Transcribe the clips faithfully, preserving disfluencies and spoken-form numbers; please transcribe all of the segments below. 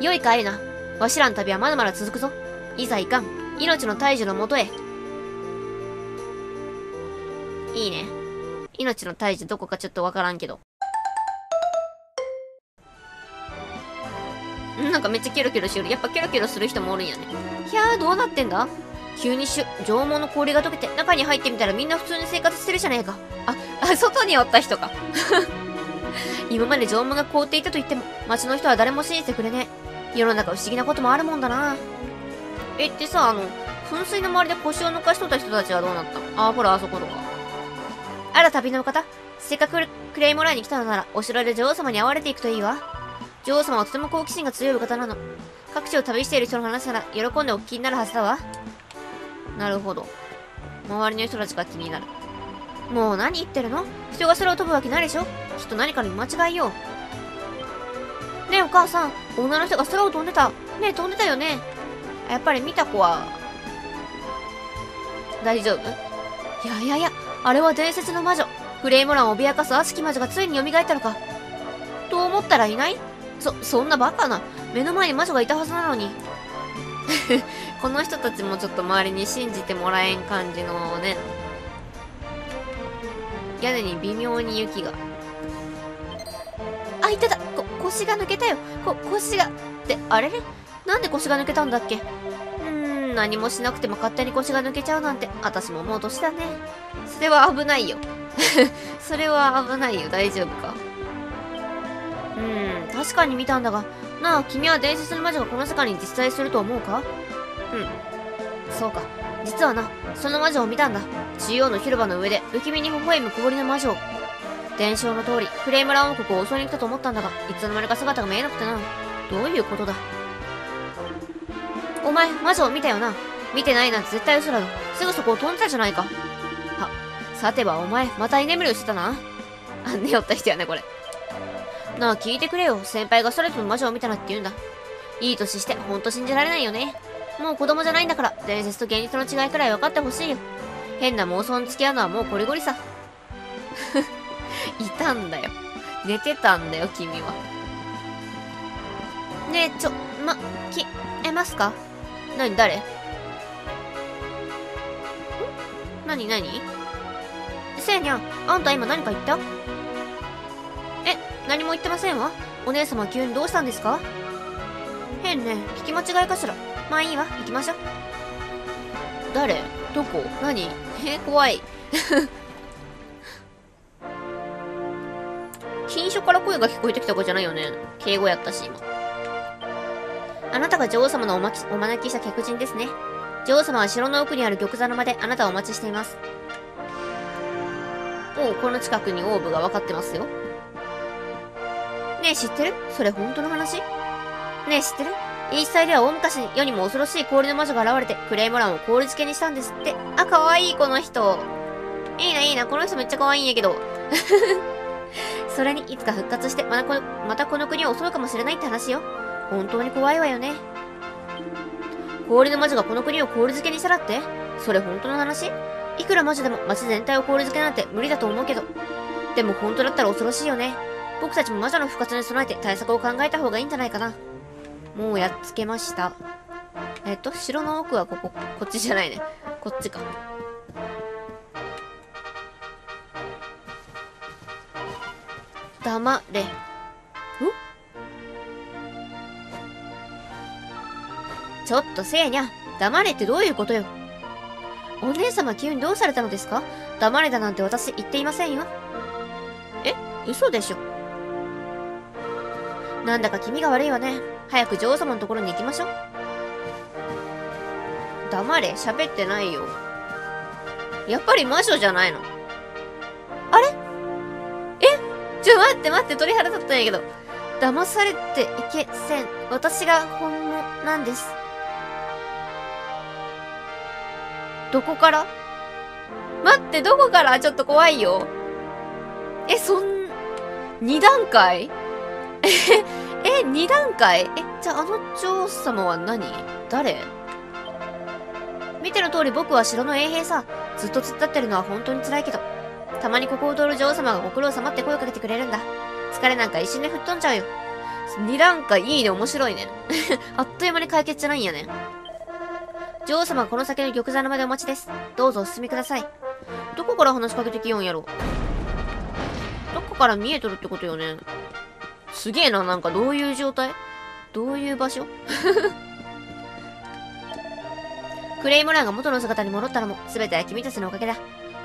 よいかエレナ、わしらの旅はまだまだ続くぞ。いざいかん、命の大樹のもとへ。いいね。命の大樹どこかちょっとわからんけど。なんかめっちゃキョロキョロしてる。やっぱキョロキョロする人もおるんやね。ひゃー、どうなってんだ？急にしゅ縄文の氷が溶けて中に入ってみたらみんな普通に生活してるじゃねえか。あ、あ、外におった人か。今まで縄文が凍っていたと言っても町の人は誰も信じてくれねえ。世の中不思議なこともあるもんだな。え、ってさ、あの、噴水の周りで腰を抜かしとった人たちはどうなったの？あ、ほら、あそこのか。あら、旅の方。せっかくクレイもらいに来たのなら、お城で女王様に会われていくといいわ。女王様はとても好奇心が強い方なの。各地を旅している人の話なら喜んでお聞きになるはずだわ。なるほど。周りの人たちが気になる。もう何言ってるの？人が空を飛ぶわけないでしょ。きっと何かの見間違いよ。ねえお母さん、女の人が空を飛んでた。ねえ、飛んでたよね。やっぱり見た子は大丈夫？いやいやいや、あれは伝説の魔女。フレイモランを脅かす悪しき魔女がついに蘇ったのか。と思ったらいない？そ、そんなバカな。目の前に魔女がいたはずなのに。この人たちもちょっと周りに信じてもらえん感じのね。屋根に微妙に雪が。あ、いただ。こ、腰が抜けたよ。こ、腰が。って、あれれ？なんで腰が抜けたんだっけ？うーん、何もしなくても勝手に腰が抜けちゃうなんて、私ももう年だね。それは危ないよ。それは危ないよ。大丈夫か？うん、確かに見たんだが、なあ、君は伝説の魔女がこの世界に実在すると思うか？うん、そうか。実はな、その魔女を見たんだ。中央の広場の上で、不気味に微笑む小ぶりの魔女を。伝承の通り、フレイムラン王国を襲いに来たと思ったんだが、いつの間にか姿が見えなくてな。どういうことだ？お前、魔女を見たよな。見てないなんて絶対嘘だろ。すぐそこを飛んでたじゃないか。は、さてはお前、また居眠りをしてたな。あ、寝よった人やね、これ。なあ、聞いてくれよ。先輩が空飛ぶ魔女を見たらって言うんだ。いい歳して、ほんと信じられないよね。もう子供じゃないんだから、伝説と現実の違いくらい分かってほしいよ。変な妄想に付き合うのはもうこりごりさ。いたんだよ。寝てたんだよ、君は。ねえ、ちょ、ま、き、えますか？なに、誰？ん？なになに？せいにゃん、あんた今何か言った？何も言ってませんわ。お姉様は急にどうしたんですか？変ね。聞き間違いかしら。まあいいわ。行きましょう。誰？どこ？何？えー、怖い。禁書から声が聞こえてきた子じゃないよね。敬語やったし、今。あなたが女王様のおまき、お招きした客人ですね。女王様は城の奥にある玉座の間であなたをお待ちしています。おう、この近くにオーブが分かってますよ。ねえ、知ってる？それ本当の話？ねえ、知ってる？イースタイでは大昔に世にも恐ろしい氷の魔女が現れて、クレイモランを氷漬けにしたんですって。あ、かわいい、この人。いいな、いいな、この人めっちゃかわいいんやけど。それに、いつか復活して、またこの、またこの国を襲うかもしれないって話よ。本当に怖いわよね。氷の魔女がこの国を氷漬けにしたらって？それ本当の話？いくら魔女でも街全体を氷漬けなんて無理だと思うけど。でも本当だったら恐ろしいよね。僕たちも魔女の復活に備えて対策を考えた方がいいんじゃないかな。もうやっつけました。えっと、城の奥はここ、こっちじゃないね。こっちか。黙れ。ん？ちょっとせいにゃん、黙れってどういうことよ。お姉様急にどうされたのですか？黙れだなんて私言っていませんよ。え？嘘でしょ。なんだか気味が悪いわね。早く女王様のところに行きましょう。黙れ、喋ってないよ。やっぱり魔女じゃないの。あれ？え？ちょ、待って待って、鳥肌立ったんやけど。騙されていけせん。私が本物なんです。どこから？待って、どこから？ちょっと怖いよ。え、そん、二段階？え、二段階？え、じゃああの女王様は何？誰？見ての通り僕は城の衛兵さ。ずっと突っ立ってるのは本当に辛いけど、たまにここを通る女王様がご苦労様って声をかけてくれるんだ。疲れなんか一瞬で吹っ飛んじゃうよ。に段階いいね、面白いね。あっという間に解決じゃないんやね。女王様はこの先の玉座の間でお待ちです。どうぞお進みください。どこから話しかけてきよんやろ。どこから見えとるってことよね。すげえな、なんかどういう状態？どういう場所？クレイモラーが元の姿に戻ったのも全ては君たちのおかげだ。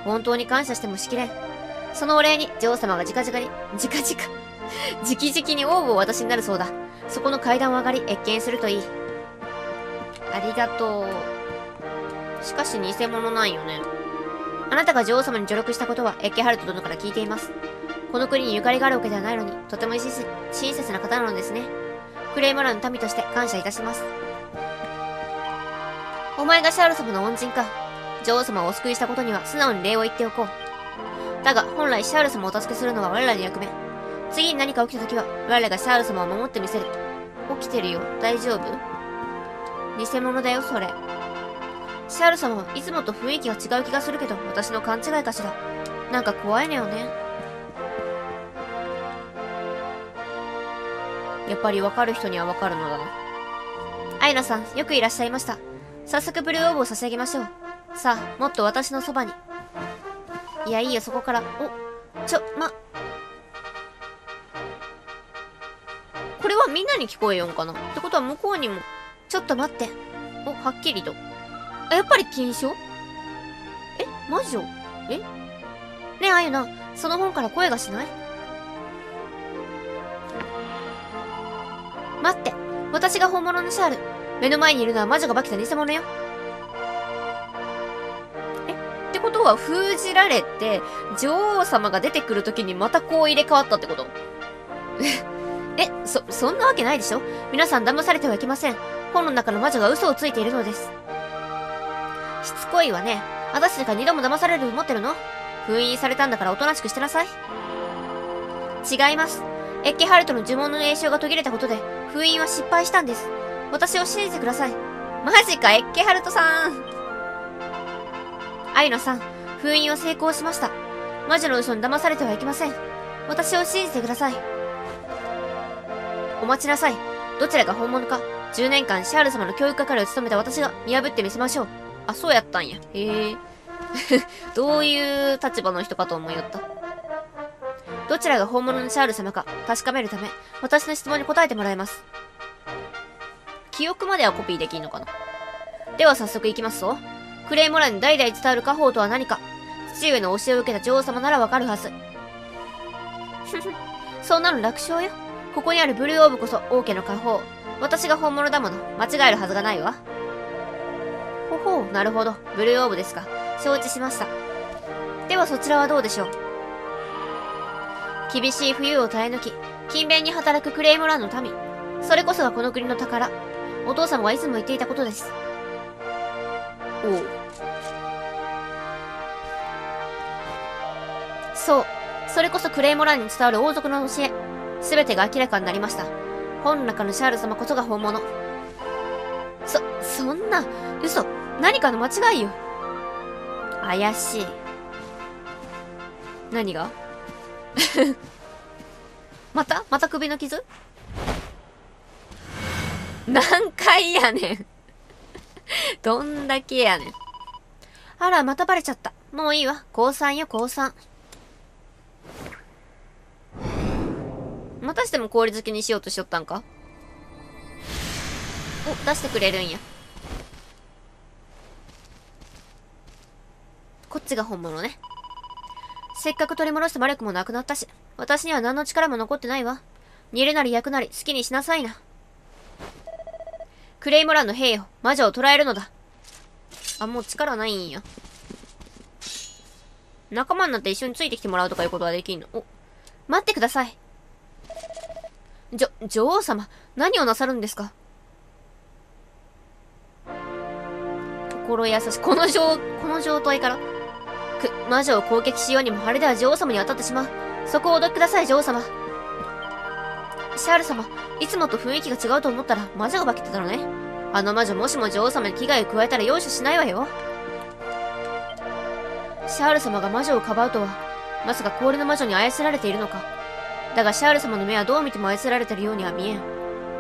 本当に感謝してもしきれん。そのお礼に女王様がじかじかに、じかじか、じきじきにオーブを私になるそうだ。そこの階段を上がり、謁見するといい。ありがとう。しかし偽物なんよね。あなたが女王様に助力したことはエッケハルト殿から聞いています。この国にゆかりがあるわけではないのに、とても親切な方なのですね。クレイモラーの民として感謝いたします。お前がシャール様の恩人か。女王様をお救いしたことには素直に礼を言っておこう。だが、本来シャール様をお助けするのは我らの役目。次に何か起きた時は、我らがシャール様を守ってみせる。起きてるよ。大丈夫？偽物だよ、それ。シャール様はいつもと雰囲気が違う気がするけど、私の勘違いかしら。なんか怖いのよね。やっぱり分かる人には分かるのだな。アイナさん、よくいらっしゃいました。早速ブルーオーブを差し上げましょう。さあ、もっと私のそばに。いや、いいよ、そこから。お、ちょ、ま。これはみんなに聞こえよんかな。ってことは向こうにも。ちょっと待って。お、はっきりと。やっぱり禁書？え？魔女？え？ねえ、あゆな、その本から声がしない？待って、私が本物のシャール。目の前にいるのは魔女が化けた偽物よ。え？ってことは封じられて、女王様が出てくるときにまたこう入れ替わったってこと？え、そ、そんなわけないでしょ？皆さん騙されてはいけません。本の中の魔女が嘘をついているのです。しつこいわね。私たちが二度も騙されると思ってるの？封印されたんだからおとなしくしてなさい。違います。エッケハルトの呪文の詠唱が途切れたことで、封印は失敗したんです。私を信じてください。マジか、エッケハルトさん。アイナさん、封印を成功しました。魔女の嘘に騙されてはいけません。私を信じてください。お待ちなさい。どちらが本物か、じゅうねんかんシャール様の教育係を務めた私が見破ってみせましょう。あ、そうやったんや。へえ。どういう立場の人かと思いよった。どちらが本物のシャール様か確かめるため、私の質問に答えてもらいます。記憶まではコピーできんのかな。では早速行きますぞ。クレイモラーに代々伝わる家宝とは何か。父上の教えを受けた女王様ならわかるはず。そんなの楽勝よ。ここにあるブルーオーブこそ王家の家宝。私が本物だもの。間違えるはずがないわ。ほほう、なるほど。ブルーオーブですか。承知しました。ではそちらはどうでしょう。厳しい冬を耐え抜き、勤勉に働くクレイモラーの民。それこそがこの国の宝。お父様はいつも言っていたことです。おう。そう。それこそクレイモラーに伝わる王族の教え。すべてが明らかになりました。本の中のシャール様こそが本物。そ、そんな、嘘。何かの間違いよ。怪しい。何が？またまた首の傷？何回やねん。どんだけやねん。あら、またバレちゃった。もういいわ。降参よ、降参。またしても氷漬けにしようとしよったんか？お、出してくれるんや。こっちが本物ね。せっかく取り戻した魔力もなくなったし、私には何の力も残ってないわ。煮るなり焼くなり好きにしなさいな。クレイモラーの兵よ、魔女を捕らえるのだ。あ、もう力ないんや。仲間になって一緒についてきてもらうとかいうことはできんの。お、待ってください。じょ、女王様、何をなさるんですか？心優しい。この状、この状態から。魔女を攻撃しようにもあれでは女王様に当たってしまう。そこをおどきください、女王様。シャール様、いつもと雰囲気が違うと思ったら魔女が化けてたのね。あの魔女もしも女王様に危害を加えたら容赦しないわよ。シャール様が魔女をかばうとは、まさか氷の魔女に操られているのか。だがシャール様の目はどう見ても操られてるようには見えん。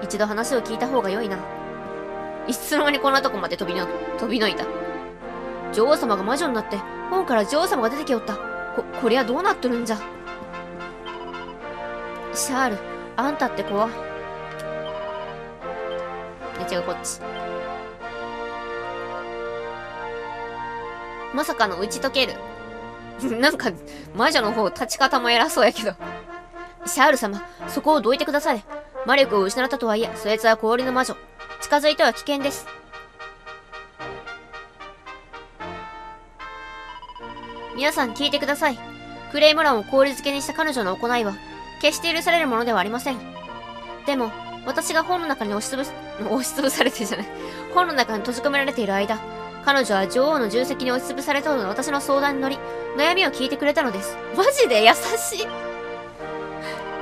一度話を聞いた方が良いな。いつの間にこんなとこまで飛びの、飛びのいた。女王様が魔女になって、本から女王様が出てきおった。こ、こりゃどうなっとるんじゃ。シャール、あんたって子は。いや違う、こっち。まさかの打ち解ける。なんか、魔女の方、立ち方も偉そうやけど。シャール様、そこをどいてください。魔力を失ったとはいえ、そやつは氷の魔女。近づいては危険です。皆さん聞いてください。クレイムランを氷漬けにした彼女の行いは、決して許されるものではありません。でも、私が本の中に押しつぶす、押しつぶされてじゃない。本の中に閉じ込められている間、彼女は女王の重責に押しつぶされたので私の相談に乗り、悩みを聞いてくれたのです。マジで優しい。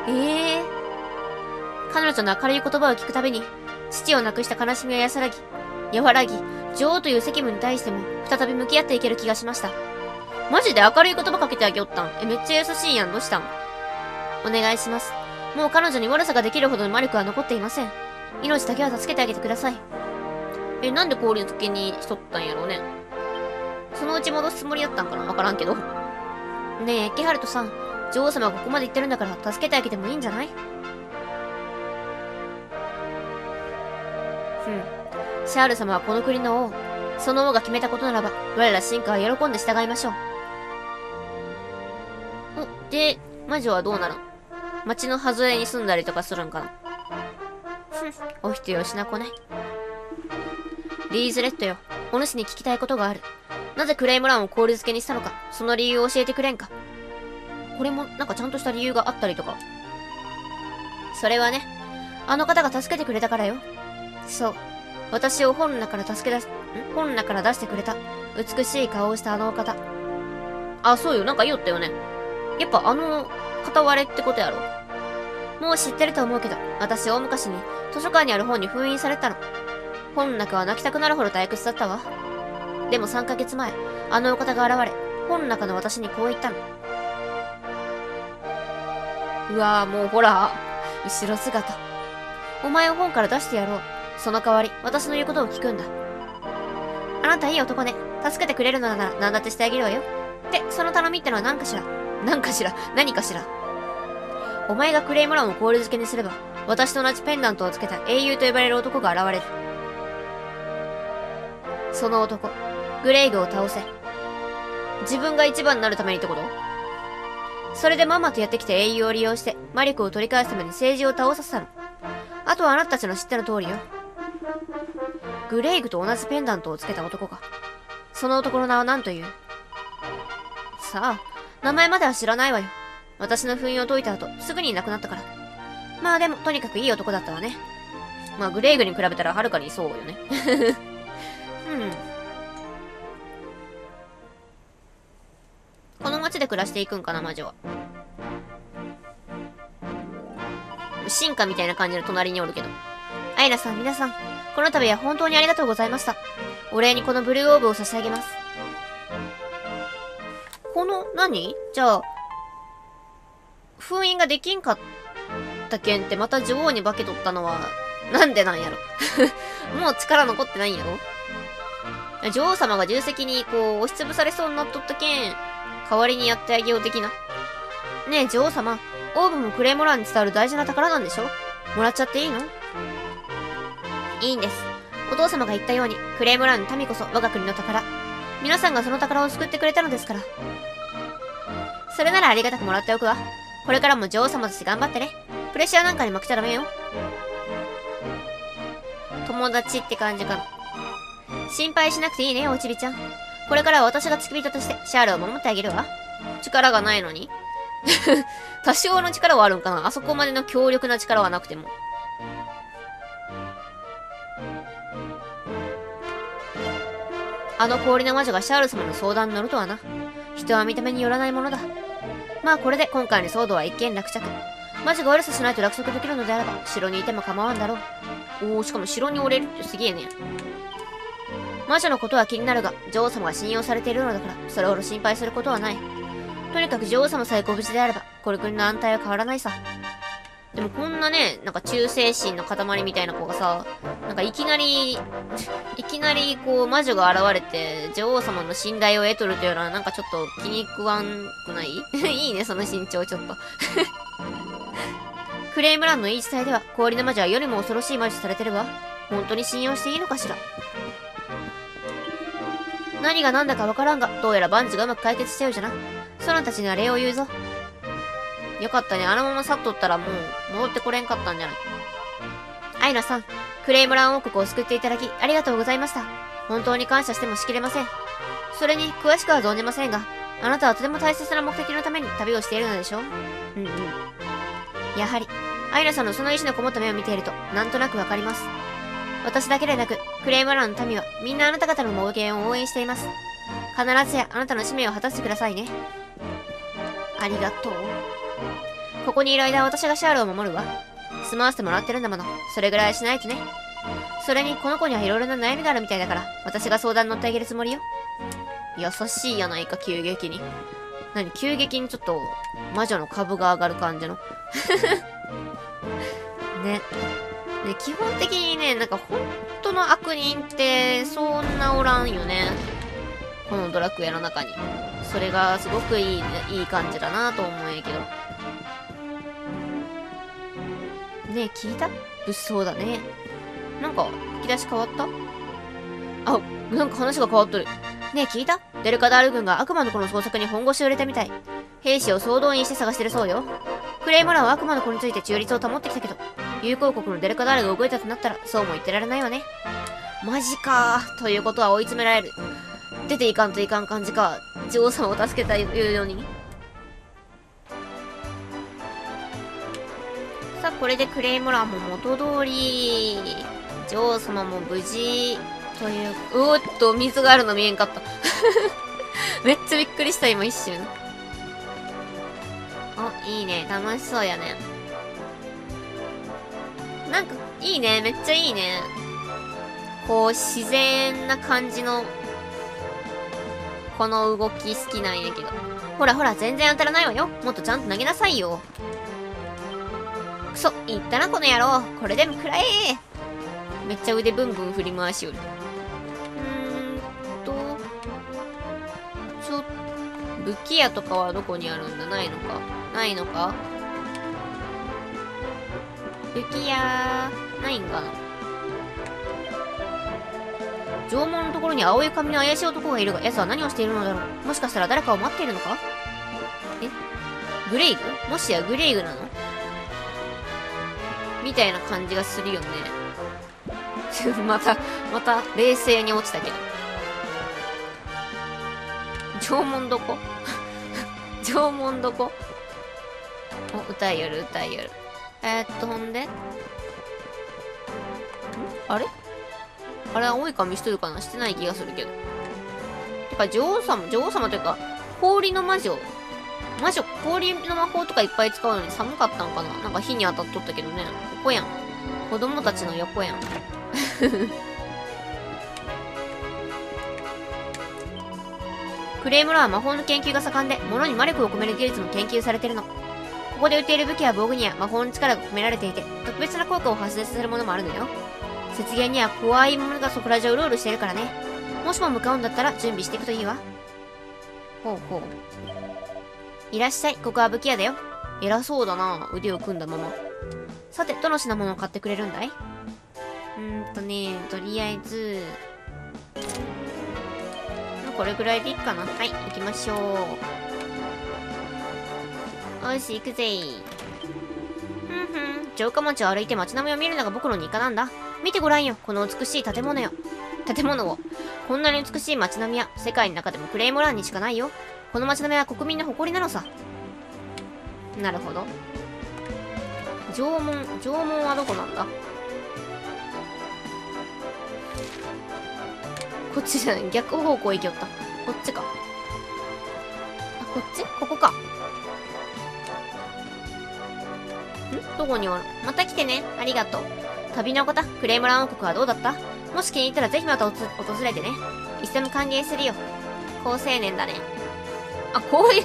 ええー。彼女の明るい言葉を聞くたびに、父を亡くした悲しみは安らぎ、和らぎ、女王という責務に対しても、再び向き合っていける気がしました。マジで明るい言葉かけてあげよったん。え、めっちゃ優しいやん。どうしたん？お願いします。もう彼女に悪さができるほどの魔力は残っていません。命だけは助けてあげてください。え、なんで氷漬けにしとったんやろうね。そのうち戻すつもりやったんかな？わからんけど。ねえ、ケハルトさん。女王様がここまで言ってるんだから、助けてあげてもいいんじゃない？うん。シャール様はこの国の王。その王が決めたことならば、我ら進化は喜んで従いましょう。お、で、魔女はどうなるの？町の外れに住んだりとかするんかな？ふん、お人よしな子ね。リーズレットよ、お主に聞きたいことがある。なぜクレイムランを氷漬けにしたのか、その理由を教えてくれんか。これも、なんかちゃんとした理由があったりとか。それはね、あの方が助けてくれたからよ。そう。私を本の中から助け出し、ん？本の中から出してくれた。美しい顔をしたあの方。あ、そうよ。なんか言おったよね。やっぱあの、片割れってことやろ。もう知ってると思うけど、私大昔に図書館にある本に封印されたの。本の中は泣きたくなるほど退屈だったわ。でもさんかげつまえ、あのお方が現れ、本の中の私にこう言ったの。うわぁ、もうほら、後ろ姿。お前を本から出してやろう。その代わり、私の言うことを聞くんだ。あなたいい男ね。助けてくれるのなら何だってしてあげるわよ。で、その頼みってのは何かしら。何かしら、何かしら。お前がクレイムランを氷漬けにすれば、私と同じペンダントをつけた英雄と呼ばれる男が現れる。その男、グレイグを倒せ。自分が一番になるためにってこと？それでママとやってきた英雄を利用して、魔力を取り返すために政治を倒させたの。あとはあなたたちの知っての通りよ。グレイグと同じペンダントをつけた男か。その男の名は何という？さあ、名前までは知らないわよ。私の封印を解いた後、すぐにいなくなったから。まあでも、とにかくいい男だったわね。まあ、グレイグに比べたらはるかにそうよね。うん。この街で暮らしていくんかな、魔女は。進化みたいな感じの隣におるけど。アイナさん、皆さん、この度は本当にありがとうございました。お礼にこのブルーオーブを差し上げます。この、何？じゃあ、封印ができんかったけんってまた女王に化けとったのは、なんでなんやろ。もう力残ってないんやろ。女王様が重責にこう押しつぶされそうになっとったけん、代わりにやってあげよう的な。ねえ女王様、オーブもクレイモランに伝わる大事な宝なんでしょ？もらっちゃっていいの？いいんです。お父様が言ったように、クレイモランの民こそ我が国の宝。皆さんがその宝を救ってくれたのですから。それならありがたくもらっておくわ。これからも女王様として頑張ってね。プレッシャーなんかに負けちゃダメよ。友達って感じかな。心配しなくていいね、おちびちゃん。これからは私が付き人としてシャールを守ってあげるわ。力がないのに。多少の力はあるんかな。あそこまでの強力な力はなくても。あの氷の魔女がシャール様の相談に乗るとはな。人は見た目によらないものだ。まあこれで今回の騒動は一件落着。マジが悪さしないと落着できるのであれば、城にいても構わんだろう。おー、しかも城におれるってすげえね。魔女のことは気になるが、女王様が信用されているのだから、それほど心配することはない。とにかく女王様さえご無事であれば、この国の安泰は変わらないさ。でもこんなね、なんか忠誠心の塊みたいな子がさ、なんかいきなり、いきなりこう魔女が現れて女王様の信頼を得とるというのはなんかちょっと気に食わんくないいいね、その身長ちょっと。クレイムランの言い伝えでは氷の魔女はよりも恐ろしい魔女されてるわ。本当に信用していいのかしら。何が何だかわからんが、どうやらバンチがうまく解決したようじゃな。ソランたちには礼を言うぞ。よかったね。あのまま去っとったらもう戻ってこれんかったんじゃない。アイナさん、クレイムラン王国を救っていただきありがとうございました。本当に感謝してもしきれません。それに詳しくは存じませんが、あなたはとても大切な目的のために旅をしているのでしょう。うんうん。やはり、アイナさんのその意志のこもった目を見ているとなんとなくわかります。私だけでなく、クレイムランの民はみんなあなた方の冒険を応援しています。必ずやあなたの使命を果たしてくださいね。ありがとう。ここにいる間私がシャールを守るわ。住まわせてもらってるんだもの。それぐらいしないとね。それにこの子にはいろいろな悩みがあるみたいだから、私が相談に乗ってあげるつもりよ。優しいやないか、急激に。何、急激にちょっと、魔女の株が上がる感じの。ね。ね、基本的にね、なんか本当の悪人って、そんなおらんよね。このドラクエの中に。それがすごくいい、いい感じだなと思うんやけど。ねえ、聞いた？物騒だね。なんか、吹き出し変わった？あ、なんか話が変わっとる。ねえ、聞いた？デルカダール軍が悪魔の子の捜索に本腰を入れてみたい。兵士を総動員して探してるそうよ。クレイムランは悪魔の子について中立を保ってきたけど、友好国のデルカダールが動いたとなったら、そうも言ってられないわね。マジかー。ということは追い詰められる。出ていかんといかん感じか。女王様を助けたいうように。さあ、これでクレイムランも元通り、女王様も無事、という、おーっと、水があるの見えんかった。めっちゃびっくりした、今一瞬。あ、いいね。楽しそうやね。なんか、いいね。めっちゃいいね。こう、自然な感じの、この動き好きなんやけど。ほらほら、全然当たらないわよ。もっとちゃんと投げなさいよ。そう、言ったなこの野郎。これでも食らえ。めっちゃ腕ブンブン振り回しよる。うーんと、ちょっと武器屋とかはどこにあるんだ。ないのかないのか。武器屋ないんかな。縄文のところに青い髪の怪しい男がいるが、奴は何をしているのだろう。もしかしたら誰かを待っているのか。え、グレイグ、もしやグレイグなのみたいな感じがするよね。また、また、冷静に落ちたけど。縄文どこ縄文どこ。お、歌いよる、歌いよる。えー、っと、ほんで。んあれあれ、青い髪しとるかな。してない気がするけど。てか、女王様、女王様というか、氷の魔女。魔女、氷の魔法とかいっぱい使うのに寒かったのかな。なんか火に当たっとったけどね。ここやん。子供たちの横やん。クレイムラは魔法の研究が盛んで、物に魔力を込める技術も研究されてるの。ここで売っている武器や防具には魔法の力が込められていて、特別な効果を発生させるものもあるのよ。雪原には怖いものがそこら中をうろうろしてるからね。もしも向かうんだったら準備していくといいわ。ほうほう。いらっしゃい。ここは武器屋だよ。偉そうだな。腕を組んだまま。さて、どの品物を買ってくれるんだい？んーとね、とりあえず、これぐらいでいいかな。はい、行きましょう。よし、行くぜー。ふんふん。城下町を歩いて街並みを見るのが僕の日課なんだ。見てごらんよ。この美しい建物よ。建物を。こんなに美しい街並みは、世界の中でもクレイモランにしかないよ。この街並みは国民の誇りなのさ。なるほど。縄文、縄文はどこなんだ？こっちじゃない。逆方向行きよった。こっちか。あ、こっち？ここか。ん？どこにおる？また来てね。ありがとう。旅の方、クレイムラン王国はどうだった？もし気に入ったらぜひまた訪れてね。いつでも歓迎するよ。好青年だね。あ、こういう、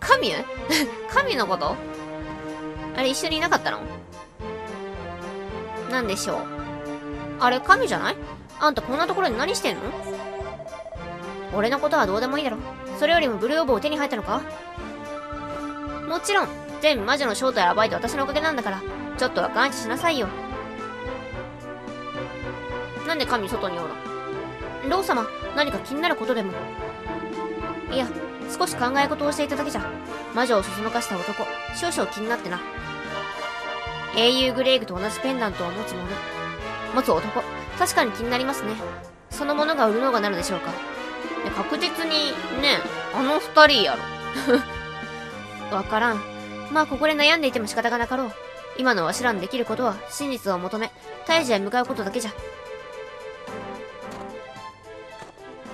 神？神のこと？あれ、一緒にいなかったの？なんでしょう。あれ、神じゃない？あんたこんなところで何してんの？俺のことはどうでもいいだろ。それよりもブルーオーブを手に入ったのか？もちろん、全魔女の正体を暴いて私のおかげなんだから、ちょっとは感謝しなさいよ。なんで神外におるの？ロウ様、何か気になることでも。いや、少し考え事をしていただけじゃ。魔女をそそのかした男、少々気になってな。英雄グレイグと同じペンダントを持つ者、持つ男、確かに気になりますね。そのものが売るのがなのでしょうか。いや、確実に、ね、あの二人やろ。わからん。まあ、ここで悩んでいても仕方がなかろう。今のわしらにできることは、真実を求め、退治へ向かうことだけじゃ。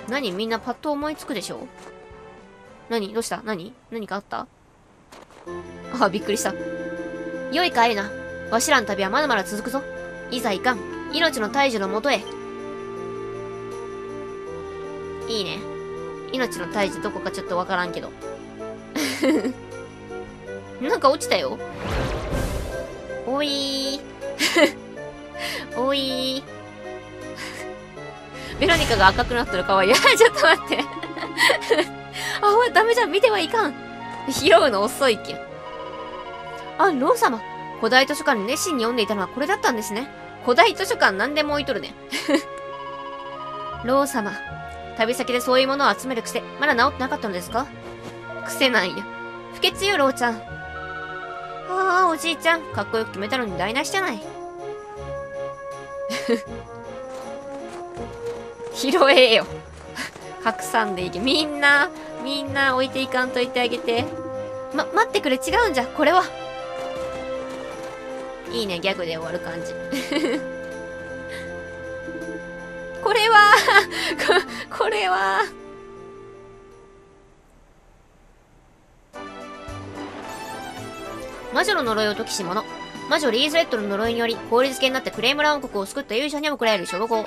何？みんなパッと思いつくでしょ？何？どうした？何？何かあった？ああ、びっくりした。良いか、エレナ。わしらの旅はまだまだ続くぞ。いざいかん。命の大樹のもとへ。いいね。命の大樹どこかちょっとわからんけど。なんか落ちたよ。おいー。おいー。ベロニカが赤くなってるかわいい。ちょっと待って。あ、ほら、ダメじゃん。見てはいかん。拾うの遅いけん。あ、ロウ様。古代図書館に熱心に読んでいたのはこれだったんですね。古代図書館何でも置いとるね。ロウ様。旅先でそういうものを集める癖、まだ治ってなかったのですか？癖なんや。不潔よ、ロウちゃん。ああ、おじいちゃん。かっこよく決めたのに台無しじゃない。拾えよ。拡散でいけ。みんな、みんな置いていかんといてあげて。ま、待ってくれ。違うんじゃ。これは。いいね。ギャグで終わる感じ。これはこ、これは魔女の呪いを解きし者。魔女リーズレットの呪いにより、氷漬けになってクレームラ王国を救った勇者にも贈られる称号。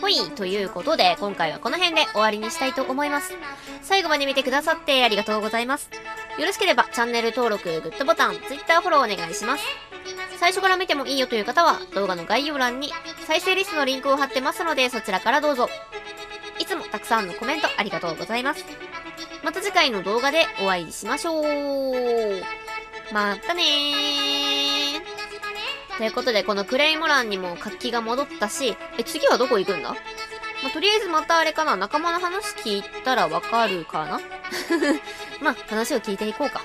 ほい、ということで、今回はこの辺で終わりにしたいと思います。最後まで見てくださってありがとうございます。よろしければチャンネル登録、グッドボタン、Twitter フォローお願いします。最初から見てもいいよという方は、動画の概要欄に再生リストのリンクを貼ってますので、そちらからどうぞ。いつもたくさんのコメントありがとうございます。また次回の動画でお会いしましょう。またねー。ということで、このクレイモランにも活気が戻ったし、え、次はどこ行くんだ？まあ、とりあえずまたあれかな、仲間の話聞いたらわかるかな。まあ、話を聞いていこうか。